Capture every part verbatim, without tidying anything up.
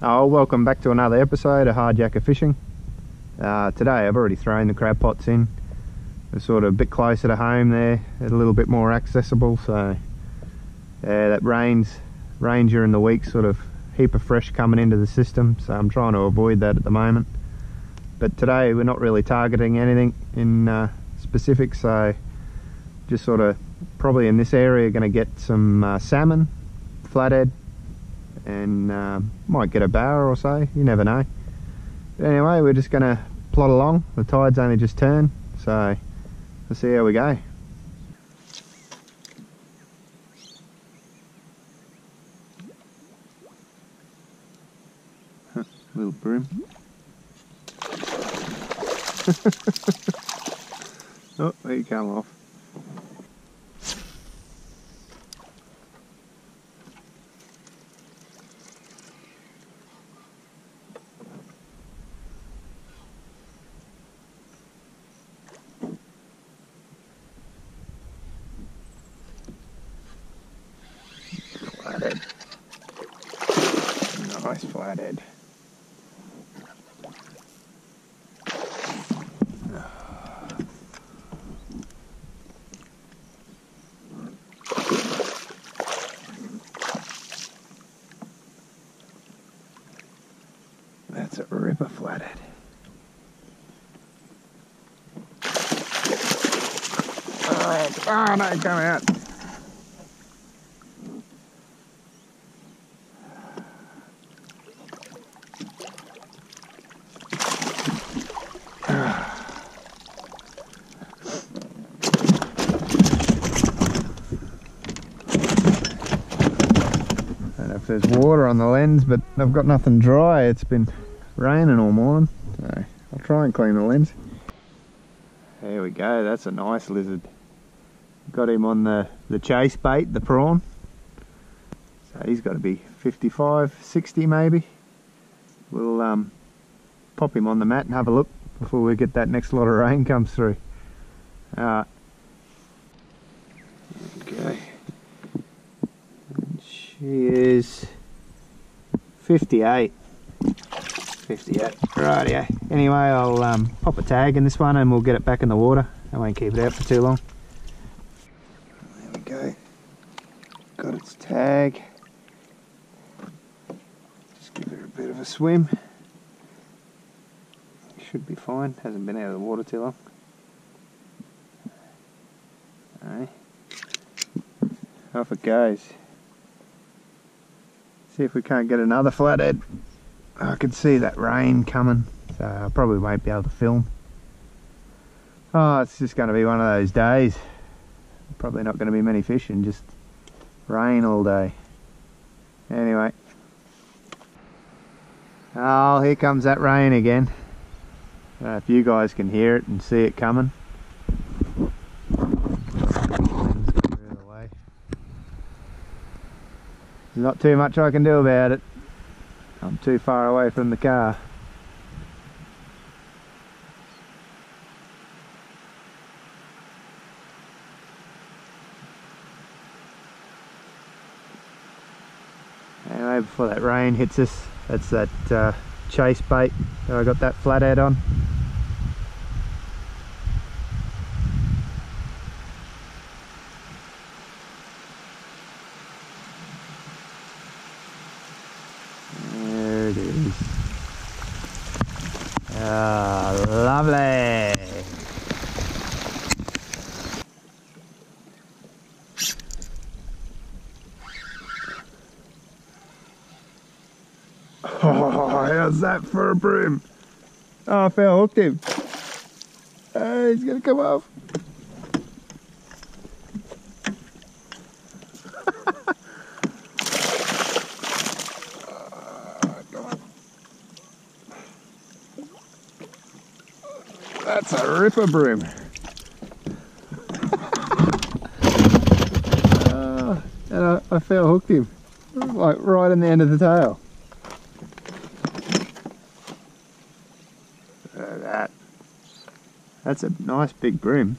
Oh, welcome back to another episode of Hard Yakka Fishing. Uh, today I've already thrown the crab pots in. They're sort of a bit closer to home there, they're a little bit more accessible, so yeah, that rains, rains during the week, sort of heap of fresh coming into the system, so I'm trying to avoid that at the moment. But today we're not really targeting anything in uh, specific, so just sort of probably in this area going to get some uh, salmon, flathead, and uh, might get a barra or so, you never know. But anyway, we're just going to plod along. The tide's only just turned, so let's see how we go. Huh, little bream. Oh, he came off. Nice flathead. That's a ripper flathead. Oh, oh no, come out. There's water on the lens, but I've got nothing dry. It's been raining all morning, so I'll try and clean the lens. There we go, that's a nice lizard. Got him on the, the chase bait, the prawn. So he's got to be fifty-five, sixty maybe. We'll um, pop him on the mat and have a look before we get that next lot of rain comes through. Alright. Okay. She is fifty-eight, fifty-eight, rightio. Anyway, I'll um, pop a tag in this one and we'll get it back in the water. I won't keep it out for too long. There we go, got its tag. Just give her a bit of a swim. Should be fine, hasn't been out of the water too long. Alright, off it goes. See if we can't get another flathead. I can see that rain coming, so I probably won't be able to film. Oh, it's just going to be one of those days. Probably not going to be many fish and just rain all day. Anyway. Oh, here comes that rain again. I don't know if you guys can hear it and see it coming. There's not too much I can do about it. I'm too far away from the car. Anyway, before that rain hits us, that's that uh, chase bait that I got that flathead on. Ah, lovely! Oh, how's that for a bream? Oh, I fell, hooked him. Oh, he's gonna come off. That's a ripper bream. uh, and I, I fell hooked him, like right in the end of the tail. So that, that's a nice big bream.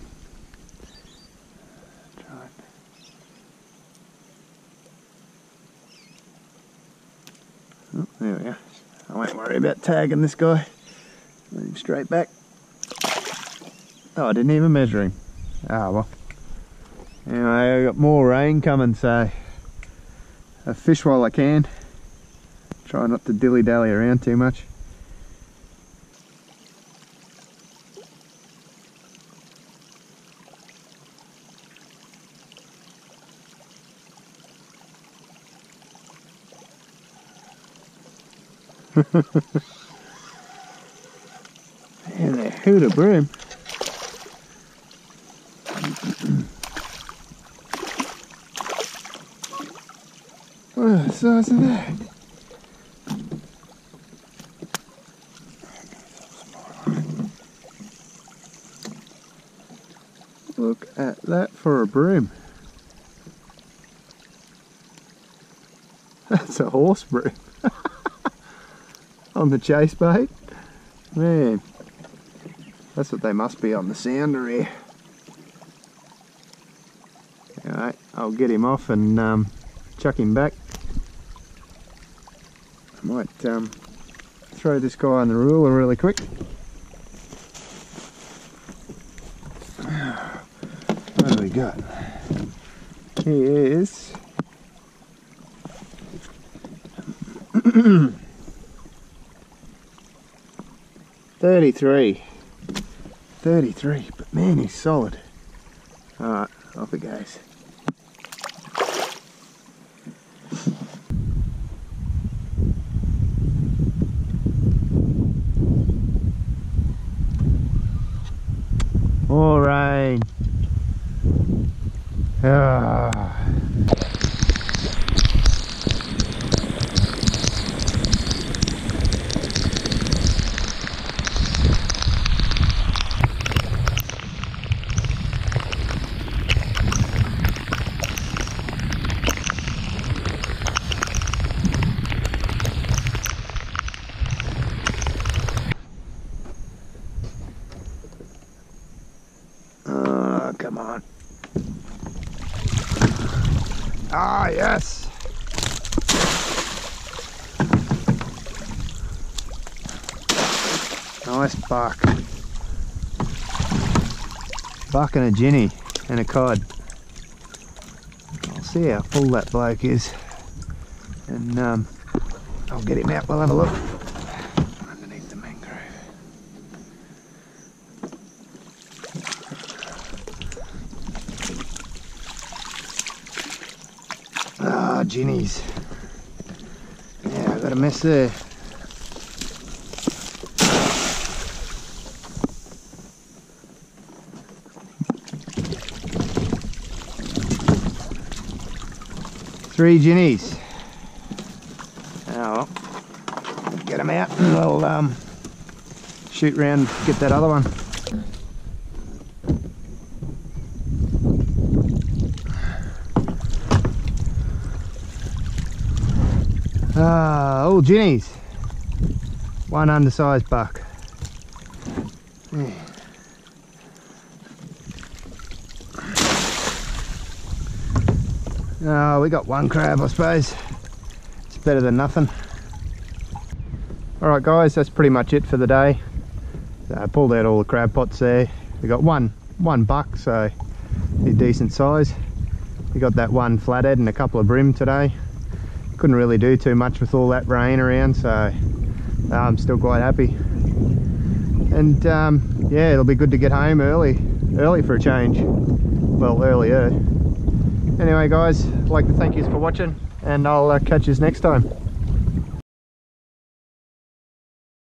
Oh, there we are. I won't worry about tagging this guy. Let him straight back. Oh, I didn't even measure him. Ah, well. Anyway, I got more rain coming, so I fish while I can. Try not to dilly-dally around too much. And they're hooter bream. What the size of that? Look at that for a bream. That's a horse bream. On the Chasebait, man, that's what they must be on the sounder here. Alright, I'll get him off and um, chuck him back. I might um, throw this guy on the ruler really quick. What do we got? He is... thirty-three, but man, he's solid. Alright, off it goes. More rain. Ah. Ah, yes! Nice buck. Buck and a ginny and a cod. I'll see how full that bloke is. And um, I'll get him out, we'll have a look. Underneath the mangrove. Ginnies. Yeah, I've got a mess there. Three ginnies. Oh, well. Get them out and we'll um, shoot round and get that other one. Ah, all ginnies. One undersized buck. Yeah. Oh, we got one crab, I suppose. It's better than nothing. Alright guys, that's pretty much it for the day. So I pulled out all the crab pots there. We got one, one buck, so they're decent size. We got that one flathead and a couple of bream today. Couldn't really do too much with all that rain around, so uh, I'm still quite happy. And um, yeah, it'll be good to get home early, early for a change. Well, earlier. Anyway guys, I'd like to thank you for watching, and I'll uh, catch you next time.